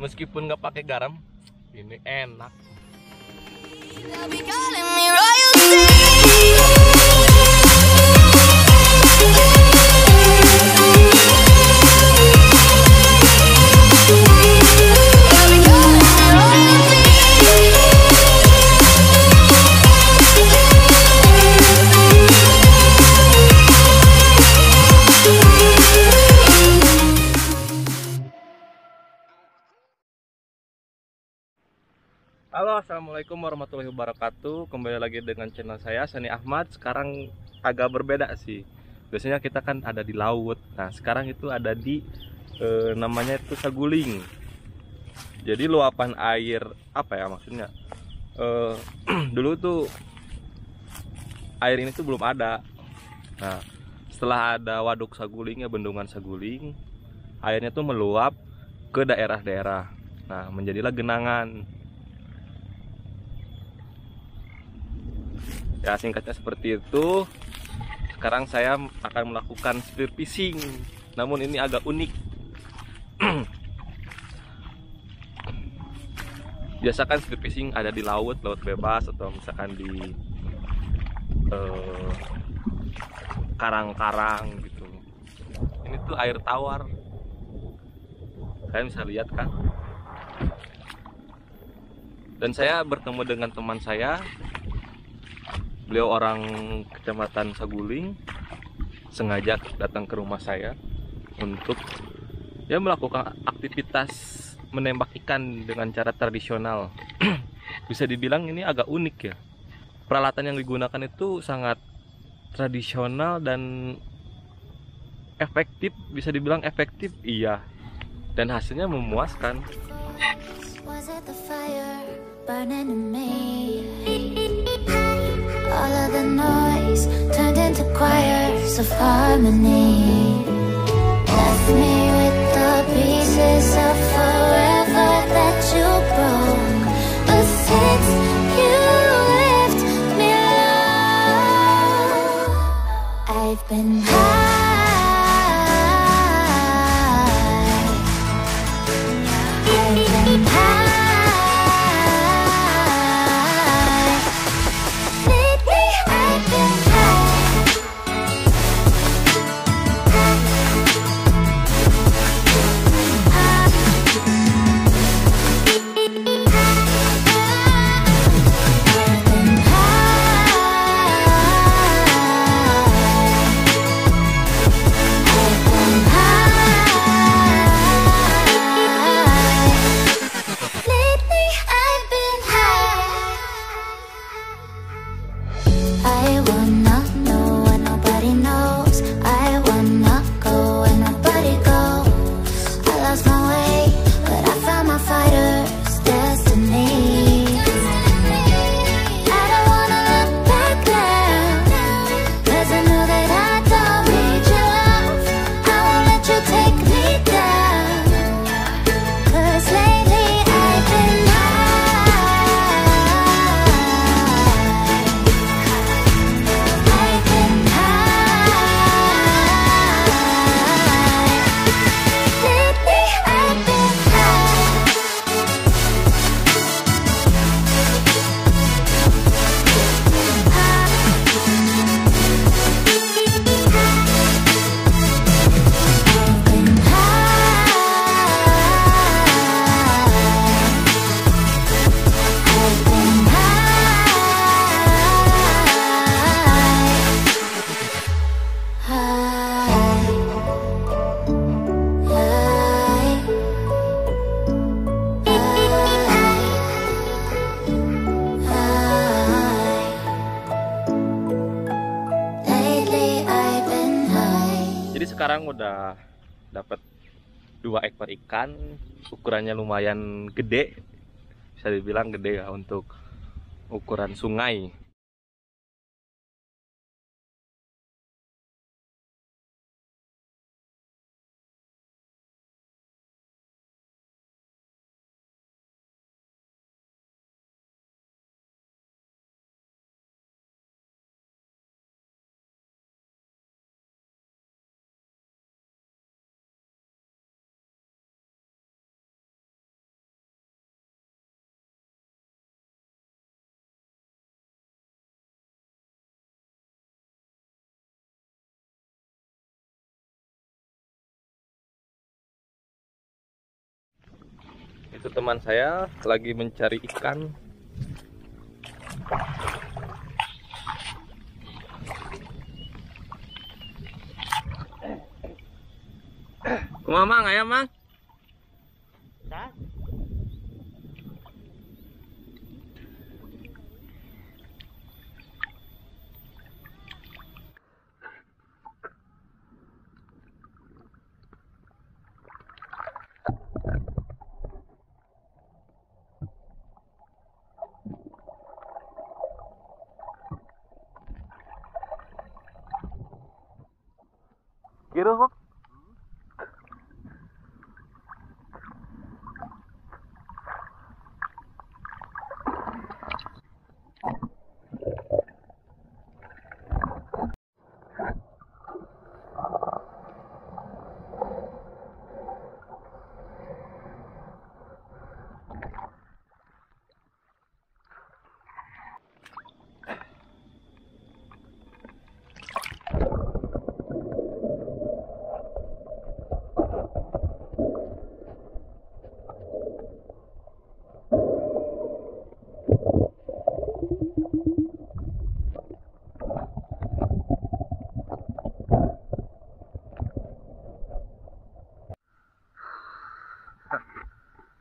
meskipun nggak pakai garam, ini enak. Halo, assalamualaikum warahmatullahi wabarakatuh. Kembali lagi dengan channel saya, Shani Ahmad. Sekarang agak berbeda sih. Biasanya kita kan ada di laut. Nah, sekarang itu ada di namanya itu Saguling. Jadi luapan air, apa ya maksudnya? Dulu tuh air ini tuh belum ada. Nah, setelah ada waduk Saguling, ya bendungan Saguling, airnya tuh meluap ke daerah-daerah. Nah, menjadilah genangan. Ya, singkatnya seperti itu. Sekarang saya akan melakukan spear fishing, namun ini agak unik. Biasa kan spear fishing ada di laut bebas, atau misalkan di karang-karang gitu. Ini tuh air tawar. Kalian bisa lihat kan. Dan saya bertemu dengan teman saya. Beliau orang Kecamatan Saguling, sengaja datang ke rumah saya untuk ya melakukan aktivitas menembak ikan dengan cara tradisional. Bisa dibilang ini agak unik ya. Peralatan yang digunakan itu sangat tradisional dan efektif, bisa dibilang efektif, iya. Dan hasilnya memuaskan. All of the noise turned into choirs of harmony. Left me with the pieces of forever that you broke. But since you left me alone, I've been high. I've been high. Sekarang udah dapat 2 ekor ikan, ukurannya lumayan gede, bisa dibilang gede ya untuk ukuran sungai. Itu teman saya lagi mencari ikan. Kumaha Mang, aya Mang? Kira kok?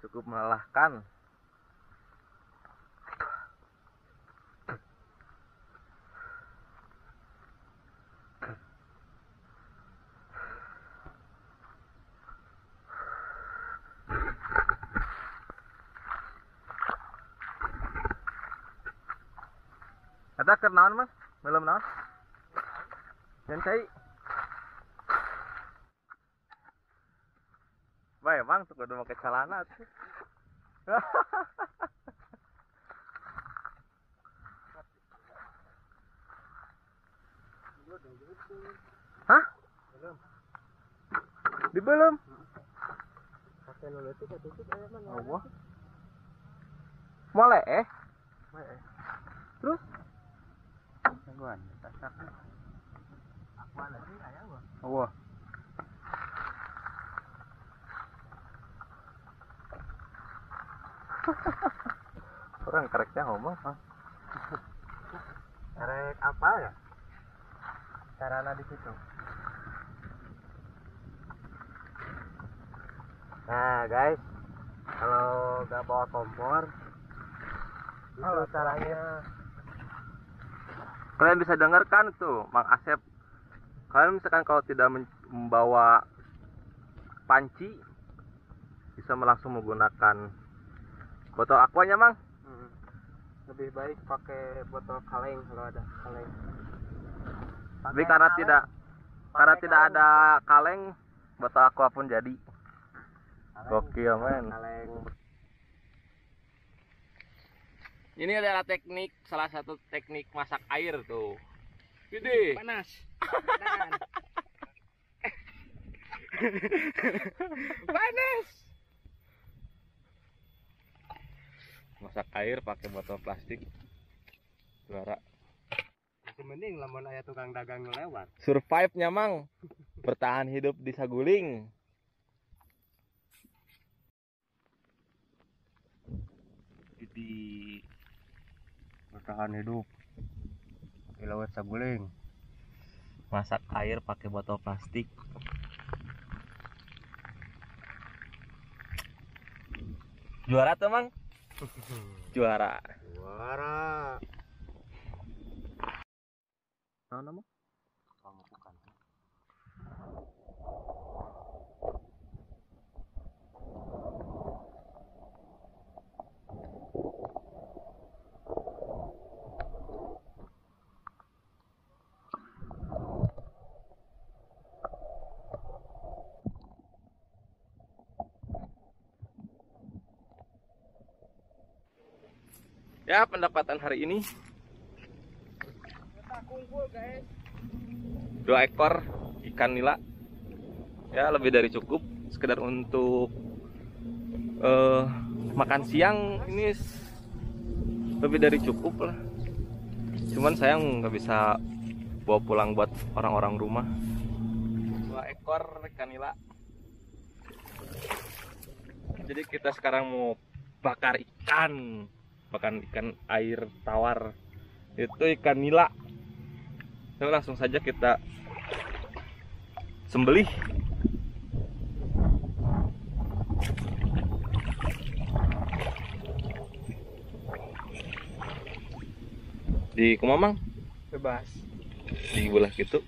Cukup melelahkan. Ada kenaon Mas? Belum naon? Dan saya baik Bang, tuh udah pakai celana tuh. Hah? Belum. Di belum. Pakai lele itu ketutup aya mana? Allah. Mole eh. Terus gangguan tasak. Aku ada sih aya gua. Allah. Orang kereknya ngomong Bang. Kerek apa ya? Sarana di situ. Nah guys, kalau nggak bawa kompor, itu caranya. Kalian bisa dengarkan tuh Mang Asep. Kalian misalkan kalau tidak membawa panci, bisa langsung menggunakan botol aquanya Mang. Lebih baik pakai botol kaleng kalau ada kaleng. Tapi karena tidak ada kaleng, botol aqua pun jadi. Gokil men. Ini adalah teknik, salah satu teknik masak air tuh. Gede. Panas. Panas. Masak air pakai botol plastik juara. Mending lamun aya tukang dagang lewat. Survive nya Mang. Bertahan hidup di Saguling. Jadi bertahan hidup di lewat Saguling. Masak air pakai botol plastik. Juara tuh Mang. Juara. Nama? Kamu bukan. Ya, pendapatan hari ini 2 ekor ikan nila. Ya, lebih dari cukup sekedar untuk makan siang. Ini lebih dari cukup lah. Cuman sayang nggak bisa bawa pulang buat orang-orang rumah. 2 ekor ikan nila. Jadi kita sekarang mau bakar ikan air tawar, itu ikan nila. Lalu langsung saja kita sembelih. Di kumamang bebas di belah gitu.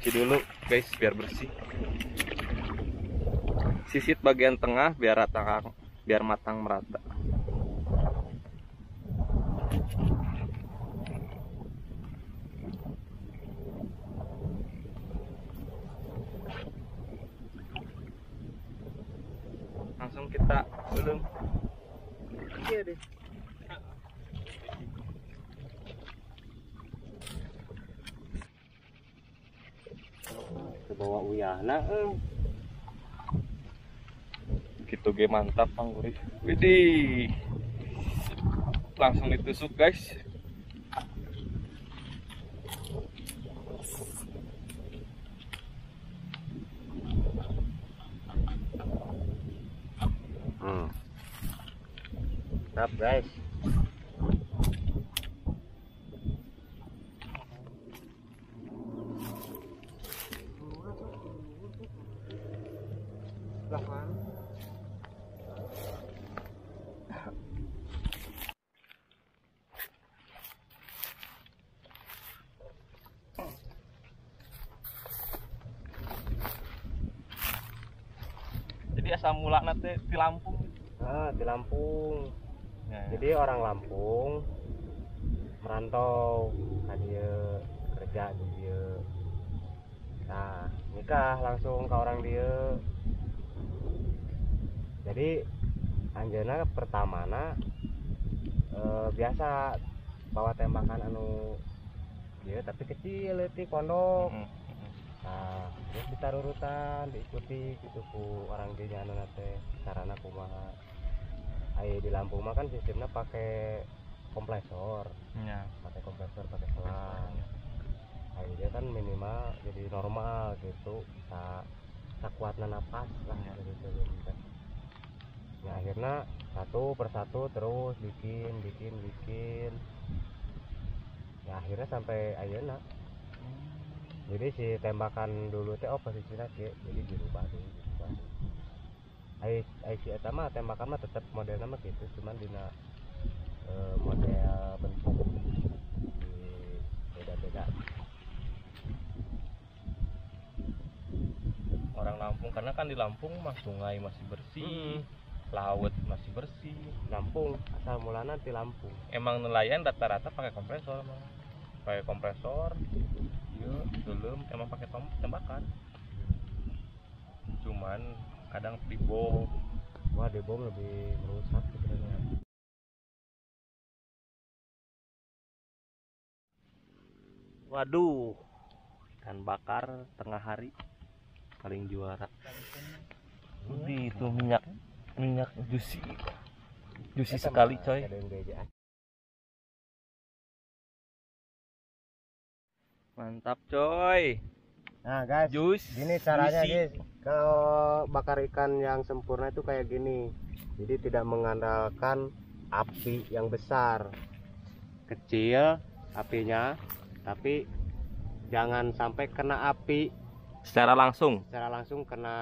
Cuci dulu guys biar bersih, sisit bagian tengah biar rata, biar matang merata. Langsung kita ulung. Iya deh. Bawa uyahna gitu ge mantap pangguri. Widih, langsung ditusuk guys. Mantap guys. Asal mula nanti di Lampung. Nah, di Lampung. Ya. Jadi orang Lampung merantau, dia kerja di dia. Nah, nikah langsung ke orang dia. Jadi anjeunna pertamana biasa bawa tembakan anu dia tapi kecil leutik pondok. Nah, terus ditaruh urutan, diikuti gitu ku orang geunya anu teh carana kumaha. Ai di Lampung mah kan sistemnya pakai kompresor. Iya, pakai kompresor, pakai selang. Ai dia kan minimal jadi normal gitu, sakuatna napas lah gitu gitu. Ya akhirnya satu persatu terus bikin. Ya akhirnya sampai ayeuna. Jadi si tembakan dulu teh posisinya sih, jadi dirubah. Ai si eta mah tembakan mah tetap modelnya mah gitu, cuman dina model bentuk beda-beda. Orang Lampung karena kan di Lampung mah sungai masih bersih, laut masih bersih. Lampung asal mulana di Lampung. Emang nelayan rata-rata pakai kompresor mah. Pakai kompresor. Dulu emang pakai tembakan, cuman kadang debom lebih merusak sebenarnya. Waduh, ikan bakar tengah hari paling juara. Itu minyak juicy sekali coy. Mantap coy. Nah guys, gini caranya guys. Kalau bakar ikan yang sempurna itu kayak gini. Jadi tidak mengandalkan api yang besar. Kecil apinya, tapi jangan sampai kena api secara langsung. Secara langsung kena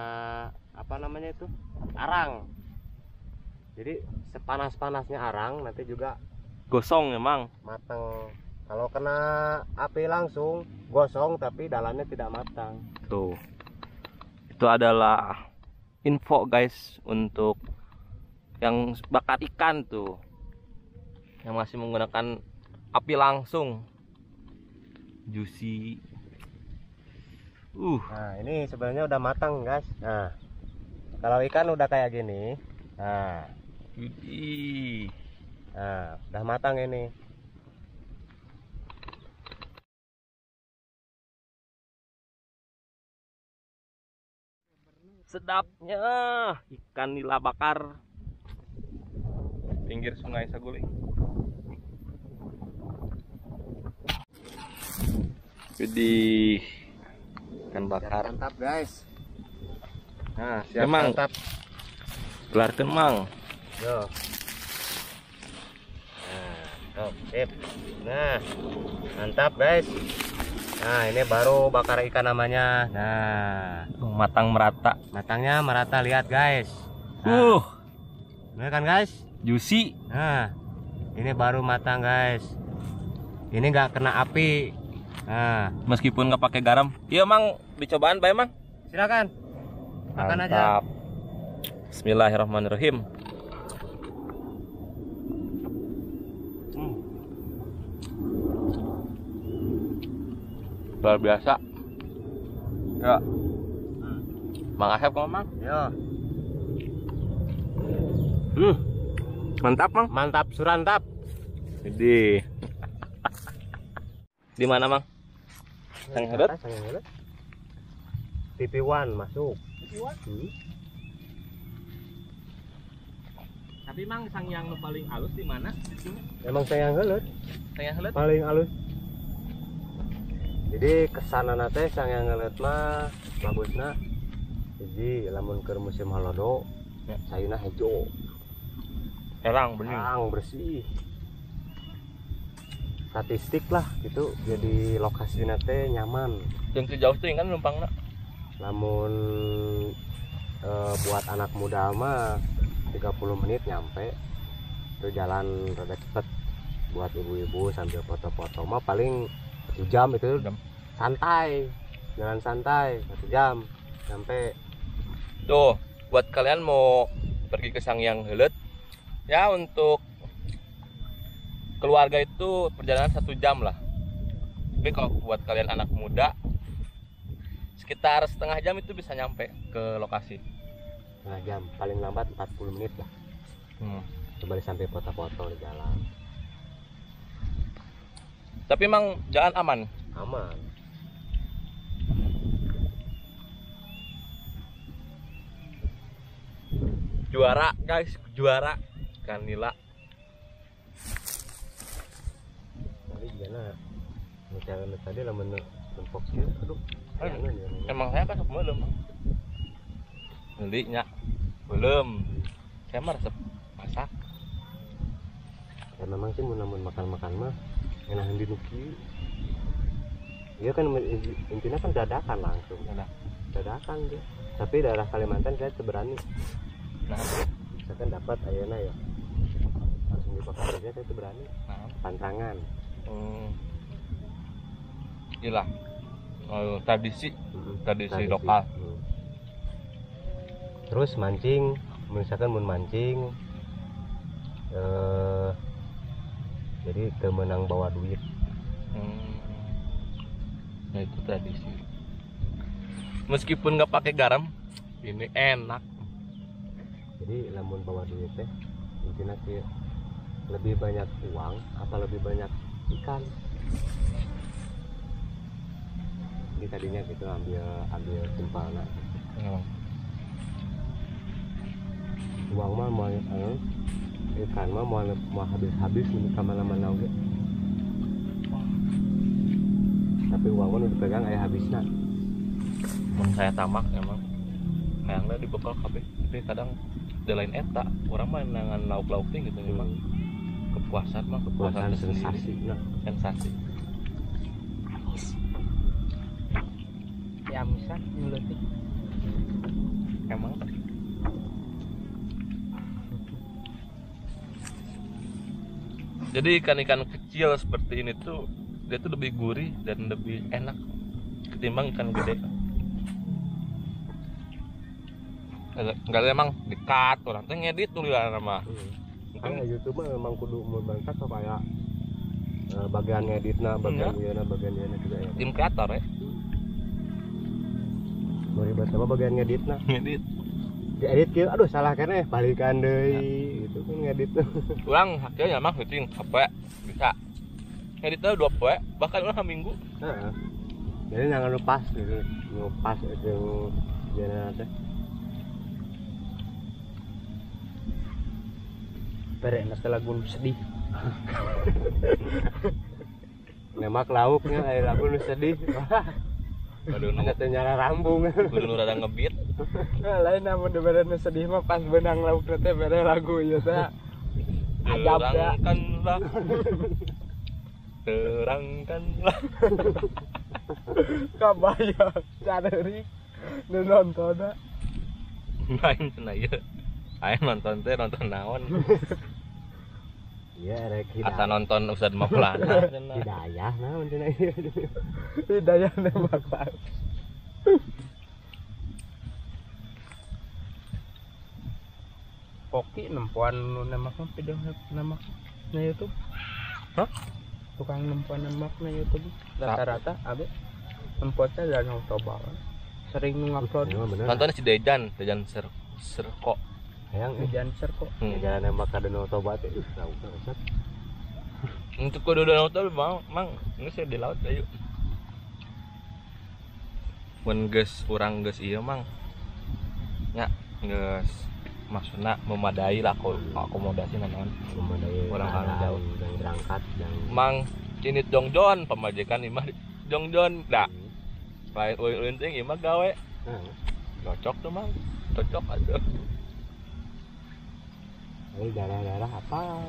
arang. Jadi sepanas-panasnya arang nanti juga gosong emang. Mateng. Kalau kena api langsung gosong tapi dalamnya tidak matang. Tuh. Itu adalah info guys untuk yang bakar ikan tuh yang masih menggunakan api langsung. Juicy. Nah, ini sebenarnya udah matang guys. Nah, kalau ikan udah kayak gini. Nah, nah udah matang ini. Sedapnya ikan nila bakar pinggir sungai Saguling. Jadi ikan bakar mantap guys. Nah, siap mantap. Gelar temang. Yo. Nah, oh, sip. Nah, mantap guys. Nah, ini baru bakar ikan namanya. Nah, matang merata. Matangnya merata, lihat guys. Nah. Ini kan guys, juicy. Nah, ini baru matang guys. Ini nggak kena api. Nah, meskipun nggak pakai garam. Iya mang, dicobaan pak emang. Silakan. Makan aja. Bismillahirrahmanirrahim. Luar biasa ya. Mang Asep kok mang? Ya. Mantap mang, mantap surantap. Jadi di mana mang? Sanghyang Heuleut. TV1 masuk. TV1? Tapi mang Sanghyang yang paling halus di mana? Emang Sanghyang Heuleut. Sanghyang Heuleut paling halus. Jadi kesana nate Sanghyang Heuleut mah bagusna. Jadi lamun ke musim halodo ya. Sayuna hijau. Erang bening. Erang bersih. Statistik lah gitu. Jadi lokasi nate nyaman. Yang terjauh tuh kan numpangna. Lamun buat anak muda mah 30 menit nyampe. Itu jalan rada cepet. Buat ibu-ibu sambil foto-foto mah paling 1 jam itu santai, jalan santai 1 jam sampai tuh. Buat kalian mau pergi ke Sanghyang Heuleut ya, untuk keluarga itu perjalanan 1 jam lah, tapi kalau buat kalian anak muda sekitar setengah jam itu bisa nyampe ke lokasi. Setengah jam paling lambat 40 menit lah. Coba sampai foto-foto di jalan. Tapi emang jalan aman? Aman. Juara guys, juara ikan nila. Tadi gimana? Mencari tadi lah bener. Tempoknya, aduh. Emang saya kan belum. Belinya belum. Saya mah resep masak. Ya memang sih namun makan-makan mah enakan dinuki. Iya kan intinya kan dadakan langsung. Dadakan dia. Tapi daerah Kalimantan saya berani. Nah, saya kan dapat ayana ya. Langsung dipakar aja saya berani. Nah, pantangan. Iyalah. Tradisi lokal. Terus mancing, misalkan mun mancing jadi kemenang bawa duit. Nah itu tradisi. Meskipun nggak pakai garam, ini enak. Jadi lamun bawa duit teh, mungkin nanti lebih banyak uang, apa lebih banyak ikan. Jadi tadinya gitu ambil timpana. Uang mah mau ikan mah mau habis-habis di kamar-mana oke. Tapi uang mah udah pegang ayah habisnya. Mun saya tamak emang kayaknya dibekal kabeh. Tapi kadang di lain eta orang mah nangan lauk-lauk teh gitu memang. Kepuasan mah kepuasan sensasi. Sensasi. Ya misan nyuletik. Emang jadi ikan-ikan kecil seperti ini tuh dia tuh lebih gurih dan lebih enak ketimbang ikan gede. Enggak emang dekat orang teh ngedit tulisan mah. Karena YouTube memang kudu membangkat supaya bagian ngeditna, bagian guyana, bagian guyana juga ya. Tim kreator ya. Bari baca bagian ngeditna. Ngedit. Diedit kieu aduh salah keneh balikan deui gitu kan ngedit. Urang haknya mah syuting HP bisa. Ngeditna 2 poe bahkan urang saminggu. Heeh. Jadi jangan lepas gitu. Lepas itu guyana teh. Perek nasi lagu sedih. Nemak lauknya air lagu sedih. Ada nyara rambung. Kudu rada ngebit. Lain namun diberen sedih mah pas benang lauk teh bere lagu ieu teh. Ajabkanlah. Terangkanlah. Kabayang carerik nu nontona. Main cenah ieu. Ayo nonton teh nonton naon? Iya, rek. Asa nonton Ustaz Maulana. Hidayah naon cenah ieu. Hidayah nembak pas. Poki nempuan nu nemak video nemak na YouTube. Hah? Tukang nempuan nemak na YouTube rata-rata abe nempuan teh jarang coba. Sering ngupload. Nontonnya si Dejan Serko. Hayang jalan serkok, jalan emak ada no tobat itu, tahu kan? Untuk kudu danau tobat mau, mang nggak sih di laut ayo. Menges kurang ges iya mang, ya ges maksudnya memadai lah kok akomodasi namun memadai orang jauh yang berangkat yang mang ini jongjon pemajikan imah jongjon dah, lain ulin ting imah gawe, cocok tuh mang, cocok aja. Dari daerah-daerah apa?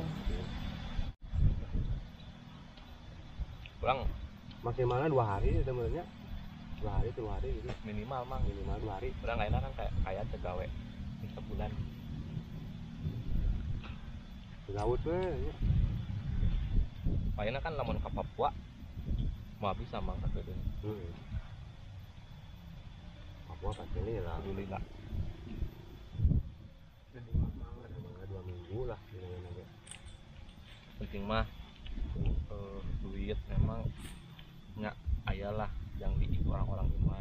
Bang, maksimalnya 2 hari sebenarnya. 2 hari gitu. Minimal mang, minimal 2 hari. Udah enggak enak kan kayak tegawe sebulan. Laut we. Payana kan lamun ka Papua mah bisa mang ka deui. Heeh. Papua kan jelek lah. Jelek. Lah gimana penting mah duit memang nggak ayalah yang di orang-orang rumah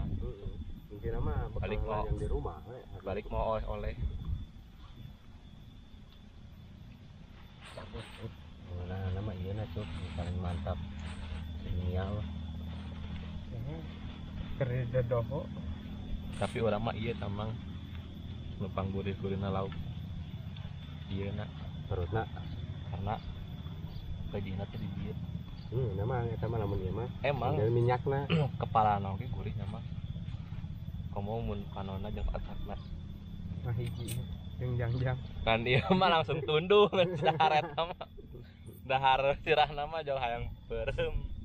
mungkin mah balik mau yang di rumah balik mau oleh-oleh nah nama iya nah cuk paling mantap genial kerja doho tapi orang mah iya tamang numpang gurih-gurihna lauk iya nak terus nak karena gajinya tuh dibiar memang kita mah namun mah emang dari minyak na kepala nongki gurih nama kamu mun kanona jeng atasna nah hiji jeng jang kan dia mah langsung tunduh ngecaret nama dahar sirah nama jauh hayang berem